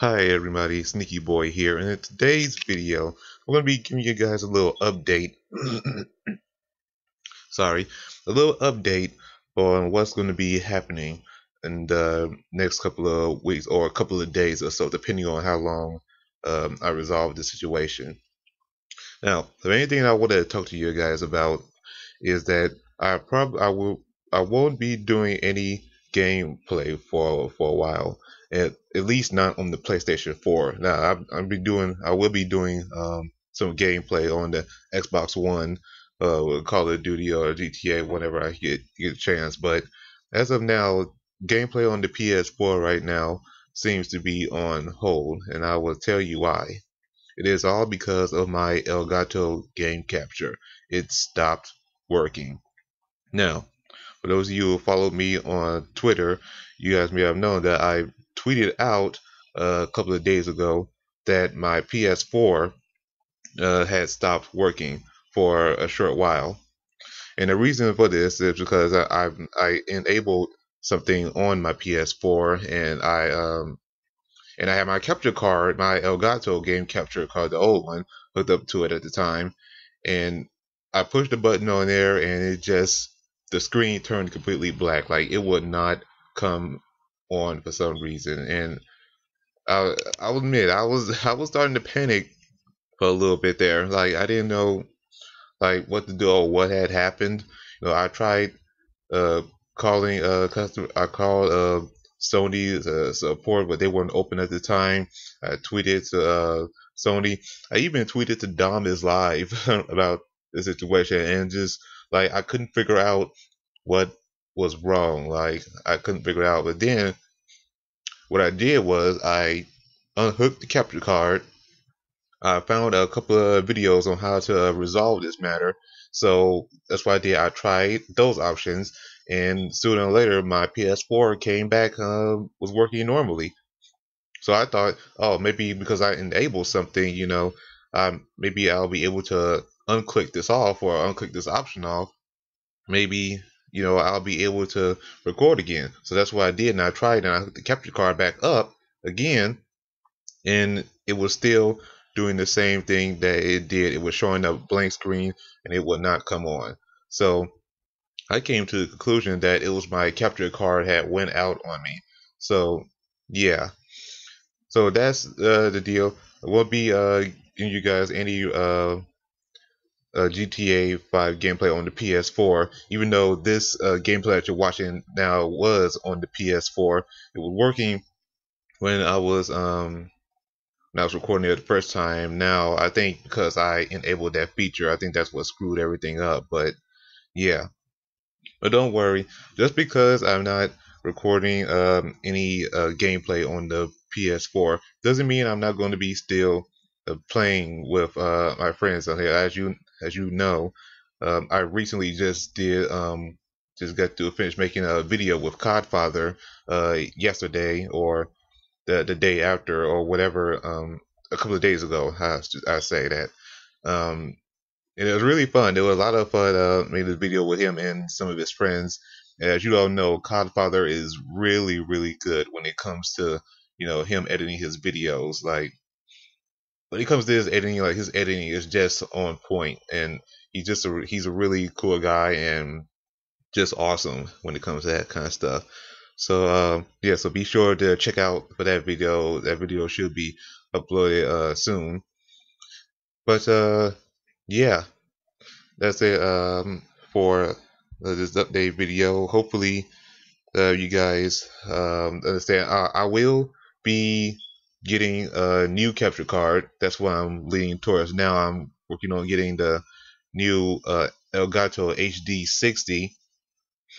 Hi everybody, Sneaky Boy here, and in today's video, I'm going to be giving you guys a little update. Sorry, a little update on what's going to be happening in the next couple of weeks or a couple of days or so, depending on how long I resolve the situation. Now, the main thing I want to talk to you guys about is that I won't be doing any gameplay for a while. At least not on the PlayStation 4. Now I will be doing some gameplay on the Xbox One with Call of Duty or GTA whenever I get a chance. But as of now, gameplay on the PS4 right now seems to be on hold, and I will tell you why. It is all because of my Elgato Game Capture. It stopped working. Now, for those of you who follow me on Twitter, you guys may have known that I tweeted out a couple of days ago that my PS4 had stopped working for a short while, and the reason for this is because I enabled something on my PS4, and I had my capture card, my Elgato Game Capture card, the old one, hooked up to it at the time, and I pushed the button on there, and the screen turned completely black. Like, it would not come on for some reason, and I'll admit I was starting to panic for a little bit there. Like, I didn't know like what to do or what had happened. You know, I tried calling customer. I called Sony's support, but they weren't open at the time. I tweeted to Sony. I even tweeted to Domislive about the situation, and just like I couldn't figure out what was wrong. Like, I couldn't figure it out. But then what I did was I unhooked the capture card. I found a couple of videos on how to resolve this matter, so that's what I did. I tried those options, and sooner or later my PS4 came back, was working normally. So I thought, oh, maybe because I enabled something, you know, maybe I'll be able to unclick this off or unclick this option off. Maybe, you know, I'll be able to record again. So that's what I did, and I tried, and I hooked the capture card back up again, and it was still doing the same thing that it did. It was showing a blank screen, and it would not come on. So I came to the conclusion that it was my capture card had went out on me. So yeah, so that's the deal. We'll be giving you guys any GTA 5 gameplay on the PS4, even though this gameplay that you're watching now was on the PS4. It was working when I was recording it the first time. Now I think because I enabled that feature, I think that's what screwed everything up. But yeah, but don't worry, just because I'm not recording any gameplay on the PS4 doesn't mean I'm not going to be still playing with my friends on here. As you know, I recently just got to finish making a video with Codfather yesterday, or the day after, or whatever, a couple of days ago. I say that, and it was really fun. It was a lot of fun. Made this video with him and some of his friends. And as you all know, Codfather is really, really good when it comes to, you know, him editing his videos. Like, when it comes to his editing, like, his editing is just on point, and he's a really cool guy and just awesome when it comes to that kind of stuff. So yeah, so be sure to check out for that video. That video should be uploaded soon. But yeah, that's it for this update video. Hopefully you guys understand. I will be getting a new capture card. That's what I'm leaning towards now. I'm working on getting the new Elgato HD 60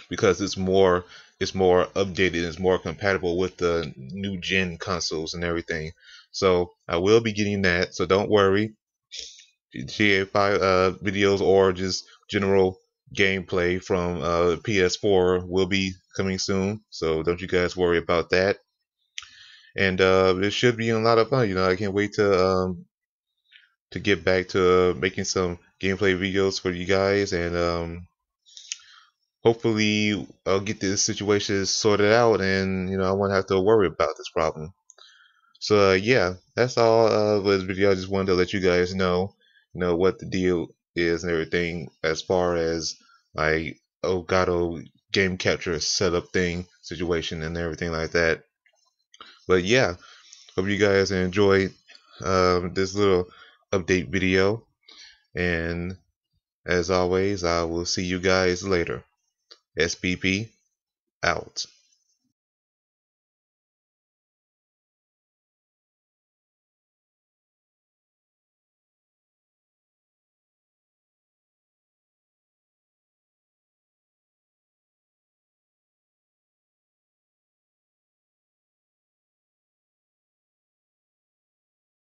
because it's more updated, it's more compatible with the new gen consoles and everything. So I will be getting that, so don't worry. GTA 5 videos or just general gameplay from PS4 will be coming soon, so don't you guys worry about that. And it should be a lot of fun. You know, I can't wait to get back to making some gameplay videos for you guys, and hopefully I'll get this situation sorted out, and you know, I won't have to worry about this problem. So yeah, that's all for this video. I just wanted to let you guys know, what the deal is and everything as far as like Elgato Game Capture setup thing, situation and everything like that. But yeah, hope you guys enjoyed this little update video, and as always, I will see you guys later. SBP out.